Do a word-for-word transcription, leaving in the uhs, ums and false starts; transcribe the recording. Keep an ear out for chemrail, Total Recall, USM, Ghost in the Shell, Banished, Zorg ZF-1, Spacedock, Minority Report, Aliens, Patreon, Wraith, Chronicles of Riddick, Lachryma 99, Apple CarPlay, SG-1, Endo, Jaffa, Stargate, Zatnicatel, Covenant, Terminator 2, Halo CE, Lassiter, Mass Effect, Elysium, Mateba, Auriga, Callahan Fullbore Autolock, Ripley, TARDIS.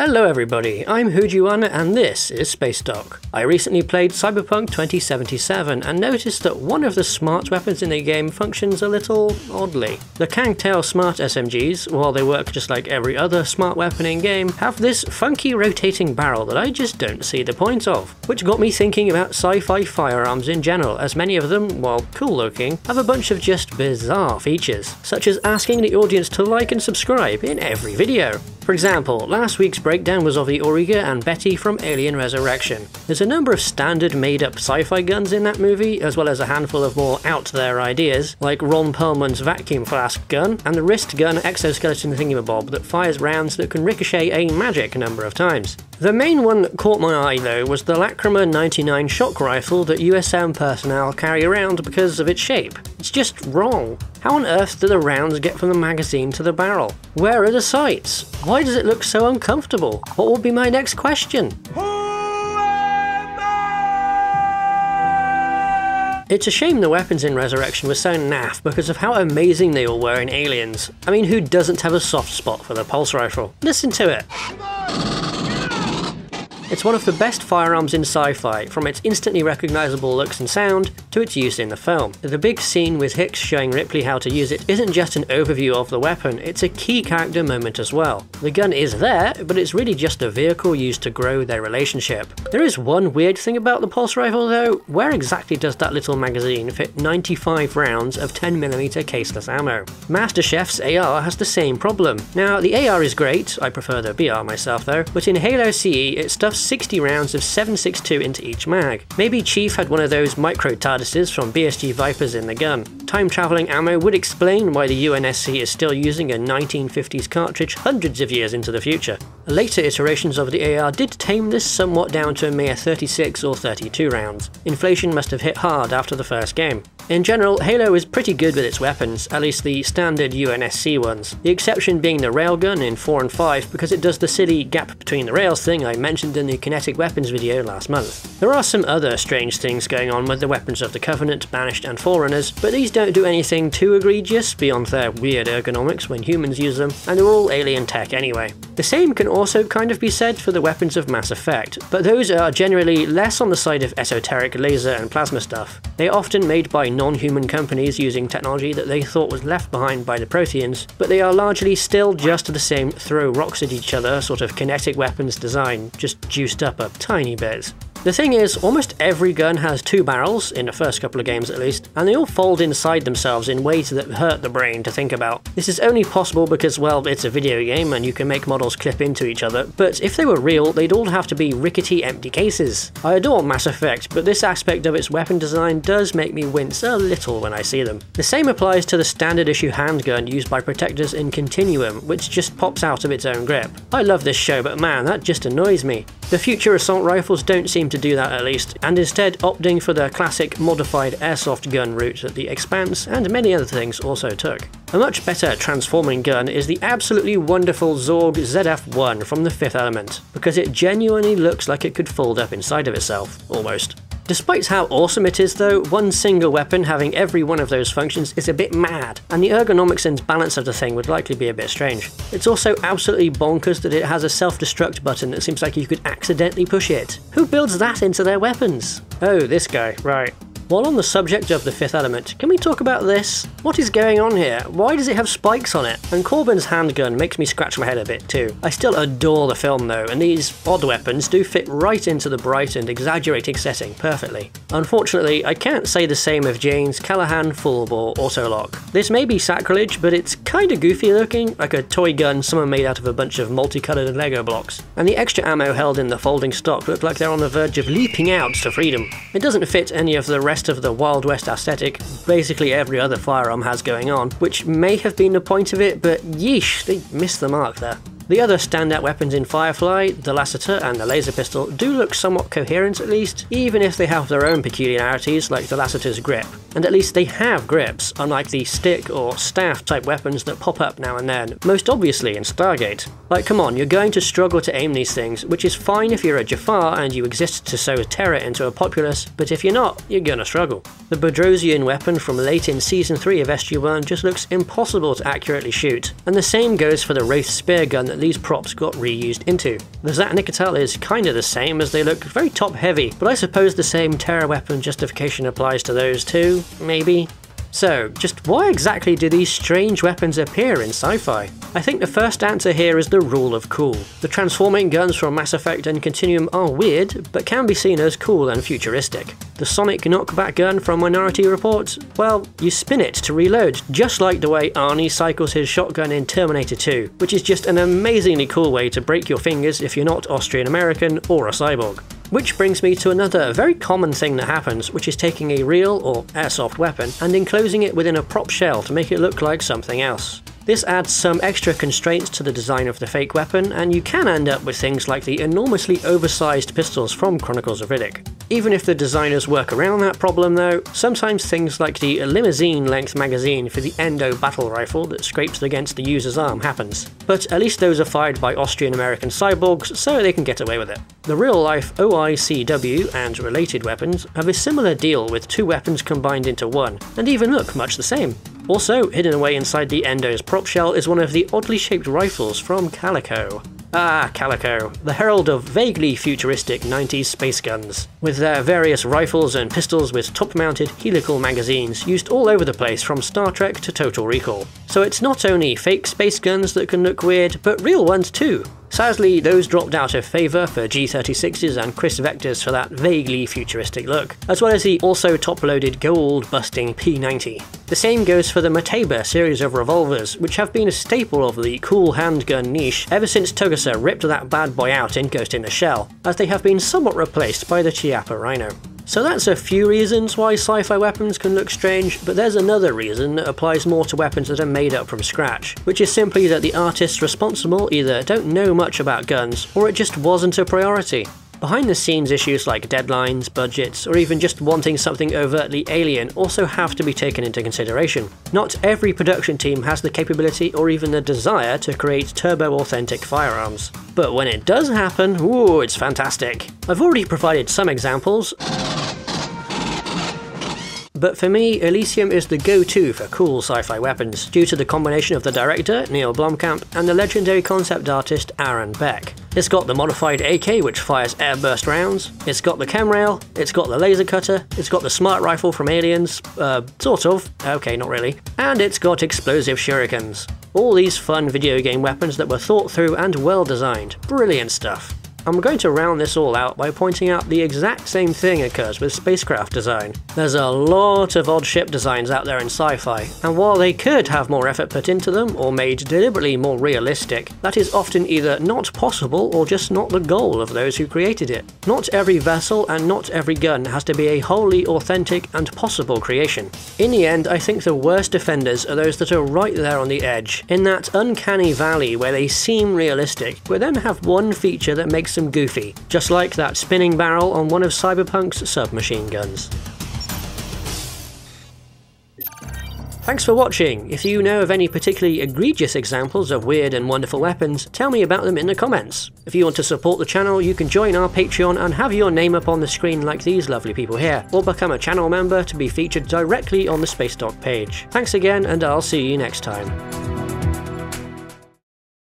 Hello everybody, I'm Hoojiwan and this is Spacedock. I recently played Cyberpunk twenty seventy-seven and noticed that one of the smart weapons in the game functions a little oddly. The Kang Tao smart S M Gs, while they work just like every other smart weapon in game, have this funky rotating barrel that I just don't see the point of, which got me thinking about sci-fi firearms in general, as many of them, while cool looking, have a bunch of just bizarre features, such as asking the audience to like and subscribe in every video. For example, last week's breakdown was of the Auriga and Betty from Alien Resurrection. There's a number of standard made-up sci-fi guns in that movie, as well as a handful of more out-there ideas, like Ron Perlman's vacuum flask gun, and the wrist gun exoskeleton thingamabob that fires rounds that can ricochet a magic number of times. The main one that caught my eye though was the Lachryma ninety-nine shock rifle that U S M personnel carry around because of its shape. It's just wrong. How on earth do the rounds get from the magazine to the barrel? Where are the sights? Why does it look so uncomfortable? What will be my next question? It's a shame the weapons in Resurrection were so naff because of how amazing they all were in Aliens. I mean, who doesn't have a soft spot for the pulse rifle? Listen to it. It's one of the best firearms in sci-fi, from its instantly recognisable looks and sound, to its use in the film. The big scene with Hicks showing Ripley how to use it isn't just an overview of the weapon, it's a key character moment as well. The gun is there, but it's really just a vehicle used to grow their relationship. There is one weird thing about the pulse rifle though. Where exactly does that little magazine fit ninety-five rounds of ten millimeter caseless ammo? Master Chef's A R has the same problem. Now, the A R is great, I prefer the B R myself though, but in Halo C E it stuffs sixty rounds of seven six two into each mag. Maybe Chief had one of those micro TARDISes from B S G Vipers in the gun. Time travelling ammo would explain why the U N S C is still using a nineteen fifties cartridge hundreds of years into the future. Later iterations of the A R did tame this somewhat down to a mere thirty-six or thirty-two rounds. Inflation must have hit hard after the first game. In general, Halo is pretty good with its weapons, at least the standard U N S C ones, the exception being the railgun in four and five because it does the silly gap between the rails thing I mentioned in the kinetic weapons video last month. There are some other strange things going on with the weapons of the Covenant, Banished and Forerunners, but these don't do anything too egregious beyond their weird ergonomics when humans use them, and they're all alien tech anyway. The same can also kind of be said for the weapons of Mass Effect, but those are generally less on the side of esoteric laser and plasma stuff. They are often made by non-human companies using technology that they thought was left behind by the Protheans, but they are largely still just the same throw rocks at each other sort of kinetic weapons design, just juiced up a tiny bit. The thing is, almost every gun has two barrels, in the first couple of games at least, and they all fold inside themselves in ways that hurt the brain to think about. This is only possible because, well, it's a video game and you can make models clip into each other, but if they were real, they'd all have to be rickety empty cases. I adore Mass Effect, but this aspect of its weapon design does make me wince a little when I see them. The same applies to the standard issue handgun used by protectors in Continuum, which just pops out of its own grip. I love this show, but man, that just annoys me. The future assault rifles don't seem to do that at least, and instead opting for their classic modified airsoft gun route that the Expanse and many other things also took. A much better transforming gun is the absolutely wonderful Zorg Z F one from the Fifth Element, because it genuinely looks like it could fold up inside of itself, almost. Despite how awesome it is though, one single weapon having every one of those functions is a bit mad, and the ergonomics and balance of the thing would likely be a bit strange. It's also absolutely bonkers that it has a self-destruct button that seems like you could accidentally push it. Who builds that into their weapons? Oh, this guy, right. While on the subject of the Fifth Element, can we talk about this? What is going on here? Why does it have spikes on it? And Corbin's handgun makes me scratch my head a bit too. I still adore the film though, and these odd weapons do fit right into the bright and exaggerating setting perfectly. Unfortunately, I can't say the same of Jane's Callahan Fullbore Autolock. This may be sacrilege, but it's kinda goofy looking, like a toy gun someone made out of a bunch of multicoloured Lego blocks. And the extra ammo held in the folding stock look like they're on the verge of leaping out to freedom. It doesn't fit any of the rest of the Wild West aesthetic basically every other firearm has going on, which may have been the point of it, but yeesh, they missed the mark there. The other standout weapons in Firefly, the Lassiter and the laser pistol, do look somewhat coherent at least, even if they have their own peculiarities like the Lassiter's grip. And at least they have grips, unlike the stick or staff type weapons that pop up now and then, most obviously in Stargate. Like, come on, you're going to struggle to aim these things, which is fine if you're a Jaffa and you exist to sow terror into a populace, but if you're not, you're gonna struggle. The Bedrosian weapon from late in season three of S G one just looks impossible to accurately shoot, and the same goes for the Wraith spear gun that that these props got reused into. The Zatnicatel is kinda the same, as they look very top heavy, but I suppose the same terror weapon justification applies to those too, maybe? So, just why exactly do these strange weapons appear in sci-fi? I think the first answer here is the rule of cool. The transforming guns from Mass Effect and Continuum are weird, but can be seen as cool and futuristic. The sonic knockback gun from Minority Report? Well, you spin it to reload, just like the way Arnie cycles his shotgun in Terminator two, which is just an amazingly cool way to break your fingers if you're not Austrian-American or a cyborg. Which brings me to another very common thing that happens, which is taking a real or airsoft weapon and enclosing it within a prop shell to make it look like something else. This adds some extra constraints to the design of the fake weapon, and you can end up with things like the enormously oversized pistols from Chronicles of Riddick. Even if the designers work around that problem though, sometimes things like the limousine-length magazine for the Endo battle rifle that scrapes against the user's arm happens. But at least those are fired by Austrian-American cyborgs, so they can get away with it. The real-life O I C W and related weapons have a similar deal, with two weapons combined into one, and even look much the same. Also, hidden away inside the Endo's prop shell is one of the oddly shaped rifles from Calico. Ah, Calico, the herald of vaguely futuristic nineties space guns, with their various rifles and pistols with top-mounted helical magazines used all over the place from Star Trek to Total Recall. So it's not only fake space guns that can look weird, but real ones too. Sadly, those dropped out of favour for G thirty-sixes and Chris Vectors for that vaguely futuristic look, as well as the also top-loaded gold-busting P ninety. The same goes for the Mateba series of revolvers, which have been a staple of the cool handgun niche ever since Toga ripped that bad boy out in Ghost in the Shell, as they have been somewhat replaced by the Chiappa Rhino. So that's a few reasons why sci-fi weapons can look strange, but there's another reason that applies more to weapons that are made up from scratch, which is simply that the artists responsible either don't know much about guns, or it just wasn't a priority. Behind-the-scenes issues like deadlines, budgets, or even just wanting something overtly alien also have to be taken into consideration. Not every production team has the capability or even the desire to create turbo-authentic firearms. But when it does happen, ooh, it's fantastic. I've already provided some examples, but for me, Elysium is the go-to for cool sci-fi weapons, due to the combination of the director, Neil Blomkamp, and the legendary concept artist Aaron Beck. It's got the modified A K, which fires airburst rounds, it's got the chemrail, it's got the laser cutter, it's got the smart rifle from Aliens, uh, sort of, okay, not really, and it's got explosive shurikens. All these fun video game weapons that were thought through and well designed. Brilliant stuff. I'm going to round this all out by pointing out the exact same thing occurs with spacecraft design. There's a lot of odd ship designs out there in sci-fi, and while they could have more effort put into them, or made deliberately more realistic, that is often either not possible or just not the goal of those who created it. Not every vessel and not every gun has to be a wholly authentic and possible creation. In the end, I think the worst offenders are those that are right there on the edge, in that uncanny valley where they seem realistic, but then have one feature that makes them goofy, just like that spinning barrel on one of Cyberpunk's submachine guns. Thanks for watching! If you know of any particularly egregious examples of weird and wonderful weapons, tell me about them in the comments. If you want to support the channel, you can join our Patreon and have your name up on the screen like these lovely people here, or become a channel member to be featured directly on the Spacedock page. Thanks again, and I'll see you next time.